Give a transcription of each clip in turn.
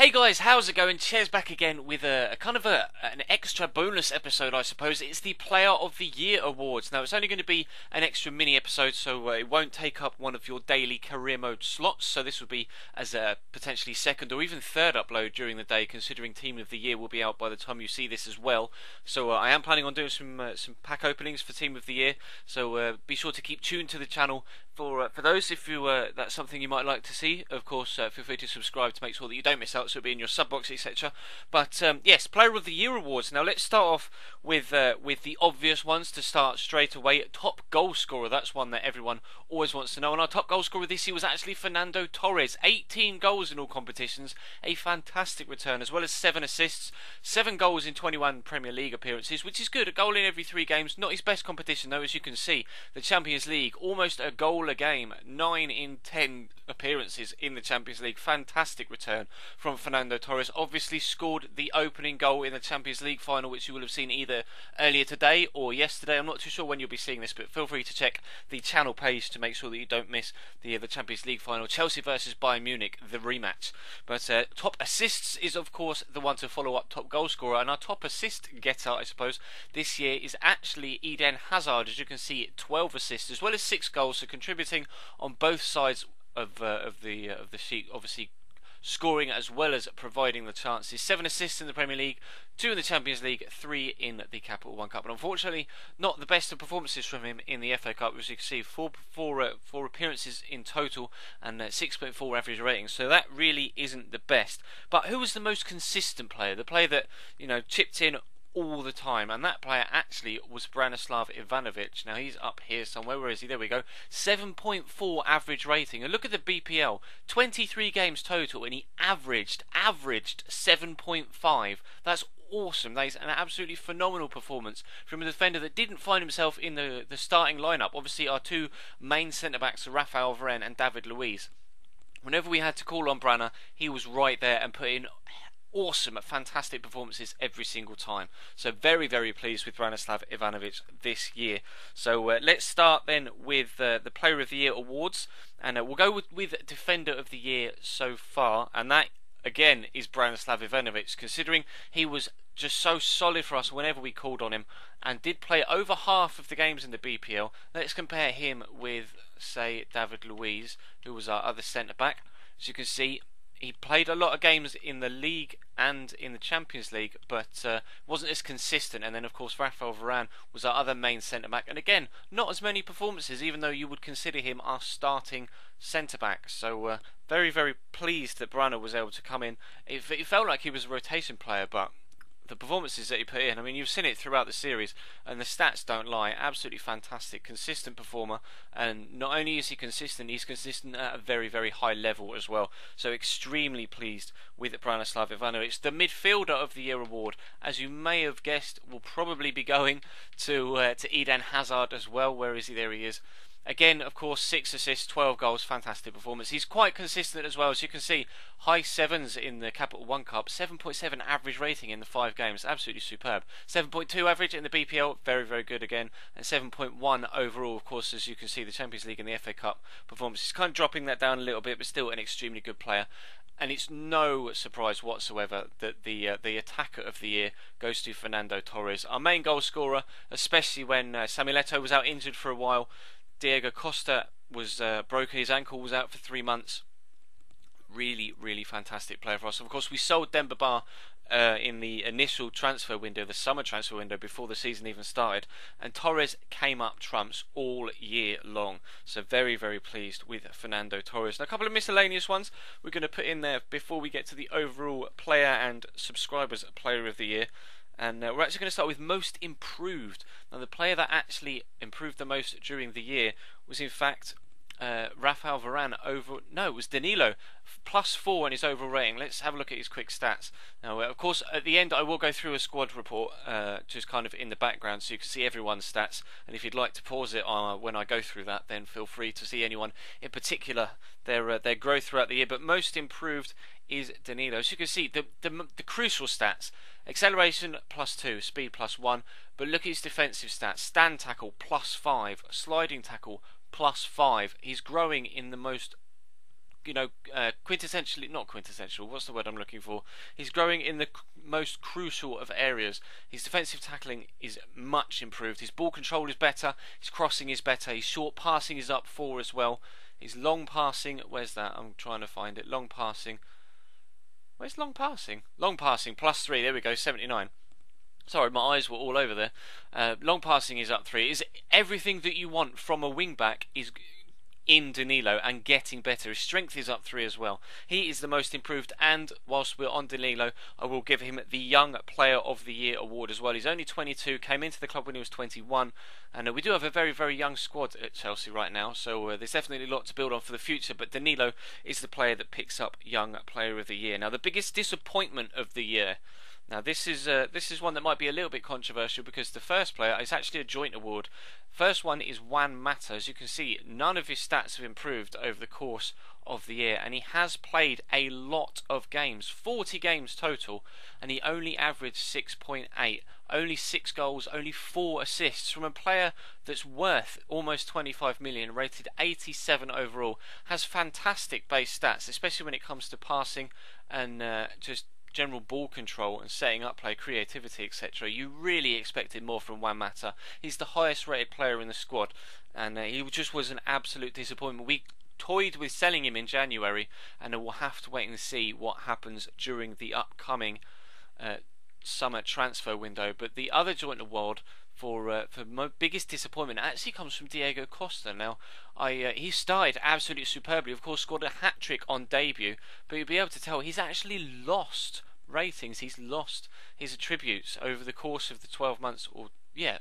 Hey guys, how's it going? Cheers back again with an extra bonus episode, I suppose. It's the Player of the Year Awards. Now, it's only going to be an extra mini episode, so it won't take up one of your daily career mode slots. So this will be as a potentially second or even third upload during the day, considering Team of the Year will be out by the time you see this as well. So I am planning on doing some pack openings for Team of the Year. So be sure to keep tuned to the channel. For those, if you that's something you might like to see, of course, feel free to subscribe to make sure that you don't miss out, so it'll be in your sub box, etc. But yes, Player of the Year awards. Now let's start off with the obvious ones to start straight away. Top goal scorer, that's one that everyone always wants to know. And our top goal scorer this year was actually Fernando Torres. 18 goals in all competitions, a fantastic return, as well as 7 assists, 7 goals in 21 Premier League appearances, which is good. A goal in every 3 games. Not his best competition though, as you can see. The Champions League, almost a goal a game, 9 in 10 appearances in the Champions League. Fantastic return from Fernando Torres. Obviously scored the opening goal in the Champions League final, which you will have seen either earlier today or yesterday. I'm not too sure when you'll be seeing this, but feel free to check the channel page to make sure that you don't miss the Champions League final. Chelsea versus Bayern Munich, the rematch. But top assists is of course the one to follow up top goal scorer, and our top assist getter, I suppose, this year is actually Eden Hazard. As you can see, 12 assists as well as 6 goals, so contributing on both sides of the sheet, obviously scoring as well as providing the chances. 7 assists in the Premier League, 2 in the Champions League, 3 in the Capital One Cup. And unfortunately, not the best of performances from him in the FA Cup, as you can see, four appearances in total and 6.4 average rating. So that really isn't the best. But who was the most consistent player? The player that, you know, chipped in all the time, and that player actually was Branislav Ivanovic. Now he's up here somewhere. Where is he? There we go. 7.4 average rating. And look at the BPL. 23 games total, and he averaged 7.5. That's awesome. That is an absolutely phenomenal performance from a defender that didn't find himself in the starting lineup. Obviously, our 2 main centre backs, Raphael Varane and David Luiz. Whenever we had to call on Brana, he was right there and put in awesome, fantastic performances every single time. So very, very pleased with Branislav Ivanovic this year. So let's start then with the Player of the Year awards, and we'll go with Defender of the Year so far, and that again is Branislav Ivanovic, considering he was just so solid for us whenever we called on him and did play over half of the games in the BPL. Let's compare him with, say, David Luiz, who was our other centre-back. As you can see, he played a lot of games in the league and in the Champions League, but wasn't as consistent. And then, of course, Raphael Varane was our other main centre-back. And again, not as many performances, even though you would consider him our starting centre-back. So very, very pleased that Brana was able to come in. It felt like he was a rotation player, but the performances that he put in, I mean, you've seen it throughout the series, and the stats don't lie. Absolutely fantastic, consistent performer, and not only is he consistent, he's consistent at a very, very high level as well. So extremely pleased with Branislav Ivanovic. The Midfielder of the Year award, as you may have guessed, will probably be going to Eden Hazard as well. Where is he? There he is. Again, of course, 6 assists, 12 goals, fantastic performance. He's quite consistent as well, as you can see. High 7s in the Capital One Cup, 7.7 average rating in the 5 games, absolutely superb. 7.2 average in the BPL, very, very good again. And 7.1 overall, of course, as you can see, the Champions League and the FA Cup performances. Kind of dropping that down a little bit, but still an extremely good player. And it's no surprise whatsoever that the Attacker of the Year goes to Fernando Torres. Our main goal scorer, especially when Samuel Eto'o was out injured for a while. Diego Costa was broke his ankle, was out for 3 months. Really, really fantastic player for us. Of course, we sold Demba Ba in the initial transfer window, the summer transfer window, before the season even started. And Torres came up trumps all year long. So very, very pleased with Fernando Torres. Now, a couple of miscellaneous ones we're going to put in there before we get to the overall Player and Subscribers Player of the Year. And we're actually going to start with most improved. Now, the player that actually improved the most during the year was, in fact, Raphael Varane it was Danilo, +4 in his overall rating. Let's have a look at his quick stats. Now, of course, at the end, I will go through a squad report, just kind of in the background, so you can see everyone's stats. And if you'd like to pause it when I go through that, then feel free to see anyone in particular, their growth throughout the year. But most improved is Danilo. As you can see, the crucial stats: acceleration +2, speed +1. But look at his defensive stats: stand tackle +5, sliding tackle +5. He's growing in the most quintessentially, not quintessential, what's the word I'm looking for? He's growing in the most crucial of areas. His defensive tackling is much improved. His ball control is better. His crossing is better. His short passing is up four as well. His long passing, where's that? I'm trying to find it. Long passing. Where's long passing? Long passing, plus 3. There we go, 79. Sorry, my eyes were all over there. Long passing is up 3. Is everything that you want from a wing-back is in Danilo and getting better. His strength is up 3 as well. He is the most improved, and whilst we're on Danilo, I will give him the Young Player of the Year award as well. He's only 22, came into the club when he was 21, and we do have a very, very young squad at Chelsea right now, so there's definitely a lot to build on for the future, but Danilo is the player that picks up Young Player of the Year. Now, the biggest disappointment of the year. Now this is one that might be a little bit controversial because the first player is actually a joint award. First one is Juan Mata. As you can see, none of his stats have improved over the course of the year, and he has played a lot of games, 40 games total, and he only averaged 6.8, only 6 goals, only 4 assists from a player that's worth almost 25 million, rated 87 overall, has fantastic base stats, especially when it comes to passing and just general ball control and setting up play, creativity, etc. You really expected more from Juan Mata. He's the highest rated player in the squad, and he just was an absolute disappointment. We toyed with selling him in January, and we'll have to wait and see what happens during the upcoming summer transfer window. But the other joint award for my biggest disappointment actually comes from Diego Costa. Now, he started absolutely superbly, of course scored a hat-trick on debut, but you'll be able to tell he's actually lost ratings, he's lost his attributes over the course of the 12 months or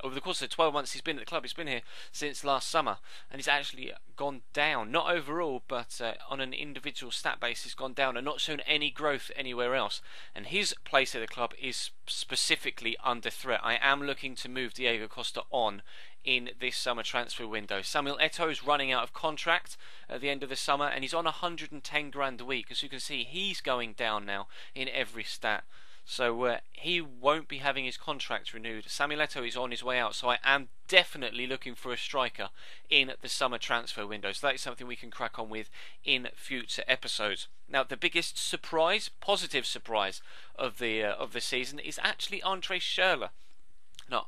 over the course of the 12 months he's been at the club. He's been here since last summer, and he's actually gone down, not overall, but on an individual stat basis, gone down and not shown any growth anywhere else. And his place at the club is specifically under threat. I am looking to move Diego Costa on in this summer transfer window. Samuel Eto'o is running out of contract at the end of the summer, and he's on 110 grand a week. As you can see, he's going down now in every stat. So he won't be having his contract renewed. Samuel Eto'o is on his way out, so I am definitely looking for a striker in the summer transfer window. So that is something we can crack on with in future episodes. Now, the biggest surprise, positive surprise of the season is actually André Schürrle. Now,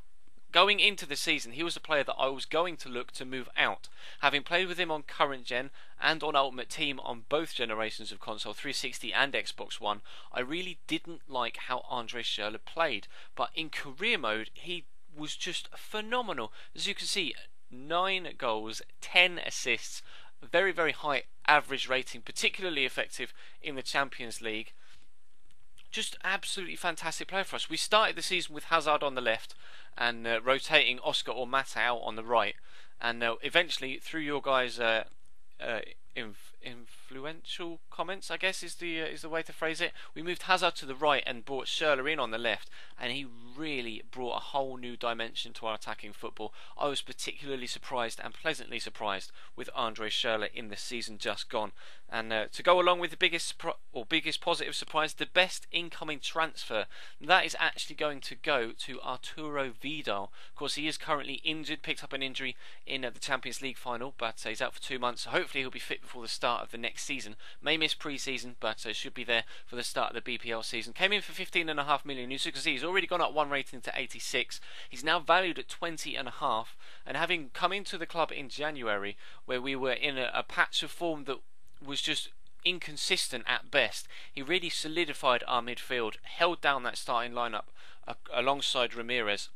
going into the season, he was a player that I was going to look to move out. Having played with him on current gen and on Ultimate Team on both generations of console, 360 and Xbox One, I really didn't like how André Schürrle played. But in career mode, he was just phenomenal. As you can see, 9 goals, 10 assists, very, very high average rating, particularly effective in the Champions League. Just absolutely fantastic player for us. We started the season with Hazard on the left and rotating Oscar or Mata out on the right, and eventually through your guys' influential comments, I guess is the way to phrase it, we moved Hazard to the right and brought Schürrle in on the left, and he really brought a whole new dimension to our attacking football. I was particularly surprised and pleasantly surprised with André Schürrle in the season just gone. And to go along with the biggest positive surprise, the best incoming transfer, that is actually going to go to Arturo Vidal. Of course, he is currently injured, picked up an injury in the Champions League final, but he's out for 2 months, so hopefully he'll be fit before the start of the next season. May miss pre-season, but should be there for the start of the BPL season. Came in for 15.5 million. You can see he's already gone up one rating to 86. He's now valued at 20.5, and having come into the club in January, where we were in a patch of form that was just inconsistent at best, he really solidified our midfield, held down that starting lineup alongside Ramirez.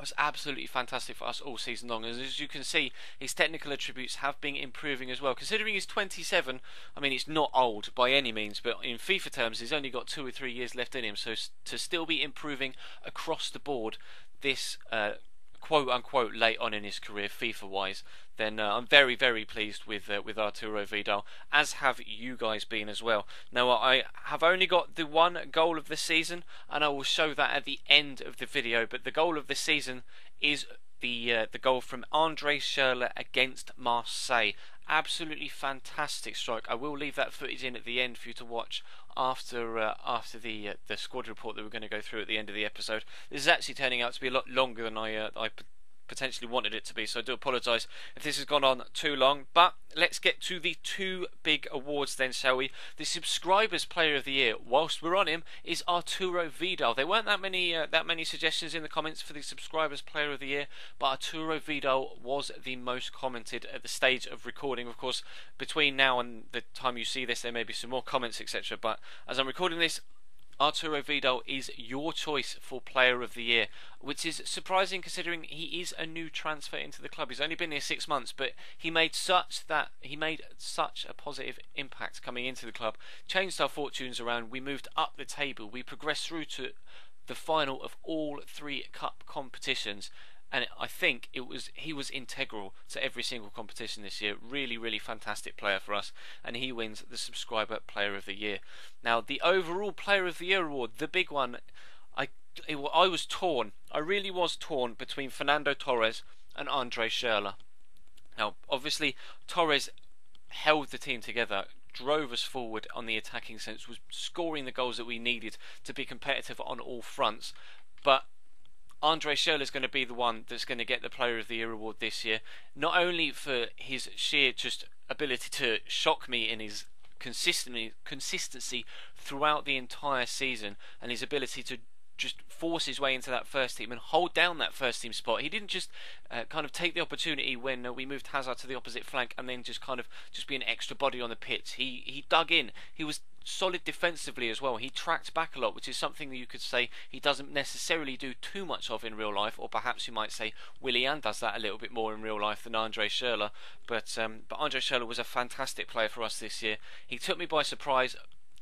Was absolutely fantastic for us all season long, and as you can see, his technical attributes have been improving as well. Considering he's 27, I mean, it's not old by any means, but in FIFA terms he's only got 2 or 3 years left in him, so to still be improving across the board this quote-unquote late on in his career FIFA wise, then I'm very, very pleased with Arturo Vidal, as have you guys been as well. Now, I have only got the one goal of the season, and I will show that at the end of the video, but the goal of the season is the goal from André Schürrle against Marseille. Absolutely fantastic strike. I will leave that footage in at the end for you to watch after the squad report that we're going to go through at the end of the episode. This is actually turning out to be a lot longer than I potentially wanted it to be, so I do apologise if this has gone on too long. But let's get to the two big awards then, shall we? The Subscribers Player of the Year, whilst we're on him, is Arturo Vidal. There weren't that many suggestions in the comments for the Subscribers Player of the Year, but Arturo Vidal was the most commented at the stage of recording. Of course, between now and the time you see this, there may be some more comments, etc. But as I'm recording this, Arturo Vidal is your choice for Player of the Year, which is surprising considering he is a new transfer into the club. He's only been here 6 months, but he made such a positive impact coming into the club, changed our fortunes around. We moved up the table, we progressed through to the final of all three cup competitions, and I think he was integral to every single competition this year. Really, really fantastic player for us, and he wins the Subscriber Player of the Year. Now, the overall Player of the Year award, the big one, I was torn. I really was torn between Fernando Torres and André Schürrle. Now, obviously, Torres held the team together, drove us forward on the attacking sense, was scoring the goals that we needed to be competitive on all fronts, but André Schürrle is going to be the one that's going to get the Player of the Year award this year, not only for his sheer just ability to shock me in his consistency throughout the entire season, and his ability to just force his way into that first team and hold down that first team spot. He didn't just kind of take the opportunity when we moved Hazard to the opposite flank and then just be an extra body on the pitch. He dug in. He was solid defensively as well. He tracked back a lot, which is something that you could say he doesn't necessarily do too much of in real life, or perhaps you might say Willian does that a little bit more in real life than André Schürrle. But André Schürrle was a fantastic player for us this year. He took me by surprise,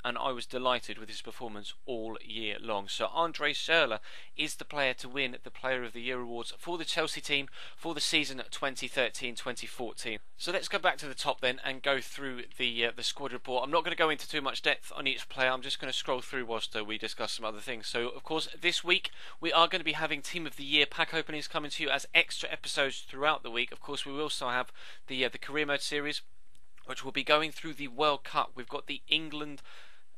and I was delighted with his performance all year long. So André Schürrle is the player to win the Player of the Year awards for the Chelsea team for the season 2013-2014. So let's go back to the top then and go through the squad report. I'm not going to go into too much depth on each player. I'm just going to scroll through whilst we discuss some other things. So of course this week we are going to be having Team of the Year pack openings coming to you as extra episodes throughout the week. Of course we will also have the Career Mode series, which will be going through the World Cup. We've got the England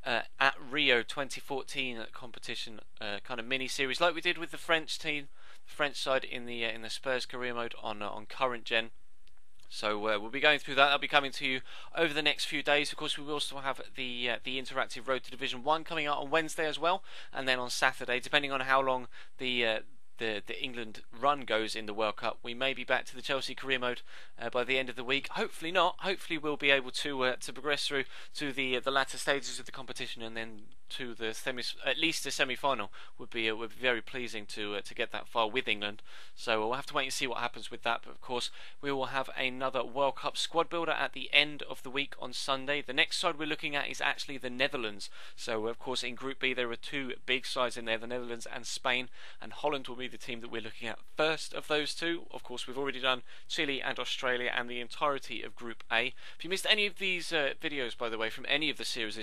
at Rio 2014 competition kind of mini series, like we did with the French team, the French side in the Spurs Career Mode on current gen. So we'll be going through that. That'll be coming to you over the next few days. Of course, we will still have the interactive Road to Division 1 coming out on Wednesday as well, and then on Saturday, depending on how long the England run goes in the World Cup, we may be back to the Chelsea Career Mode by the end of the week. Hopefully not. Hopefully we'll be able to progress through to the latter stages of the competition, and then to the semi-final would be very pleasing to get that far with England. So we'll have to wait and see what happens with that. But of course we will have another World Cup squad builder at the end of the week on Sunday. The next side we're looking at is actually the Netherlands. So of course in Group B there are two big sides in there, the Netherlands and Spain, and Holland will be the team that we're looking at first of those two. Of course we've already done Chile and Australia and the entirety of Group A. If you missed any of these videos, by the way, from any of the series,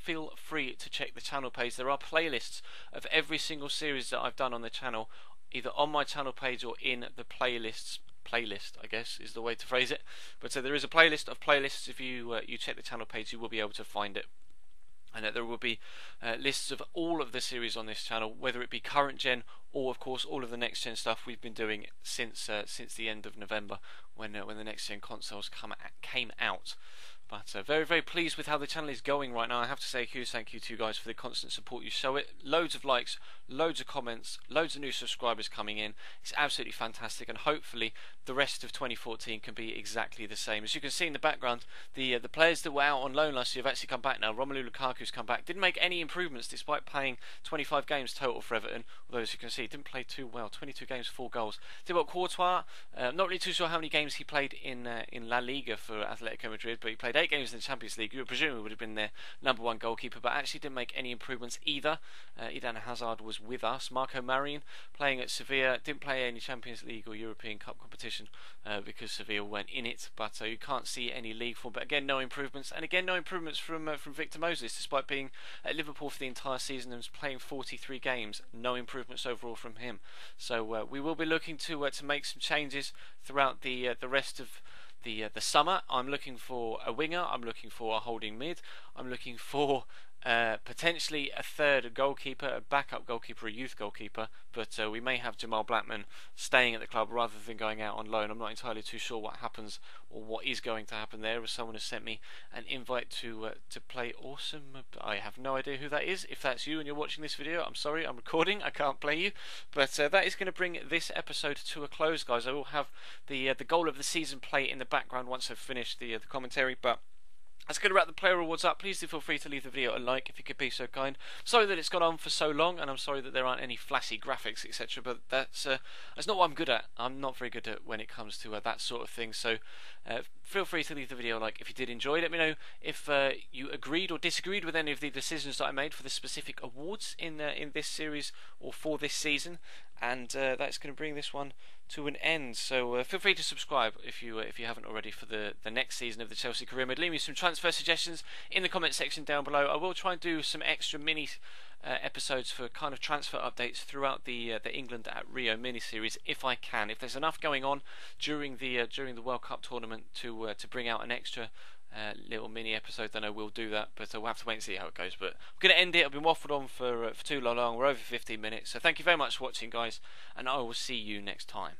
feel free to check the channel page. There are playlists of every single series that I've done on the channel, either on my channel page or in the playlists. Playlist, I guess, is the way to phrase it. But so there is a playlist of playlists. If you check the channel page, you will be able to find it. And there will be lists of all of the series on this channel, whether it be current gen or, of course, all of the next gen stuff we've been doing since the end of November, when the next gen consoles came out. But very, very pleased with how the channel is going right now. I have to say a huge thank you to you guys for the constant support you show it. Loads of likes, loads of comments, loads of new subscribers coming in. It's absolutely fantastic, and hopefully the rest of 2014 can be exactly the same. As you can see in the background, the players that were out on loan last year have actually come back now. Romelu Lukaku's come back. Didn't make any improvements despite playing 25 games total for Everton. Although, as you can see, didn't play too well. 22 games, 4 goals. Thibaut Courtois, not really too sure how many games he played in La Liga for Atletico Madrid, but he played 8 games in the Champions League. You would presume he would have been their number one goalkeeper, but actually didn't make any improvements either. Eden Hazard was with us. Marco Marin playing at Sevilla, didn't play any Champions League or European Cup competition because Sevilla weren't in it, but you can't see any league form. But again, no improvements, and again no improvements from Victor Moses, despite being at Liverpool for the entire season and was playing 43 games. No improvements overall from him. So we will be looking to make some changes throughout the rest of the summer. I'm looking for a winger, I'm looking for a holding mid, I'm looking for Potentially a third goalkeeper, a backup goalkeeper, a youth goalkeeper, but we may have Jamal Blackman staying at the club rather than going out on loan. I'm not entirely too sure what happens or what is going to happen there, as someone has sent me an invite to play Awesome. I have no idea who that is. If that's you and you're watching this video, I'm sorry, I'm recording, I can't play you, but that is going to bring this episode to a close, guys. I will have the goal of the season play in the background once I've finished the commentary, but that's going to wrap the player rewards up. Please do feel free to leave the video a like if you could be so kind. Sorry that it's gone on for so long, and I'm sorry that there aren't any flashy graphics, etc. But that's not what I'm good at. I'm not very good at when it comes to that sort of thing. So feel free to leave the video a like if you did enjoy. Let me know if you agreed or disagreed with any of the decisions that I made for the specific awards in this series or for this season. And that's going to bring this one to an end. So feel free to subscribe if you haven't already for the next season of the Chelsea Career Mode. Leave me some transfer suggestions in the comment section down below. I will try and do some extra mini episodes for kind of transfer updates throughout the England at Rio mini series if I can. If there's enough going on during the World Cup tournament to bring out an extra little mini episode, then I will do that, but we'll have to wait and see how it goes. But I'm going to end it. I've been waffled on for too long. We're over 15 minutes, so thank you very much for watching, guys, and I will see you next time.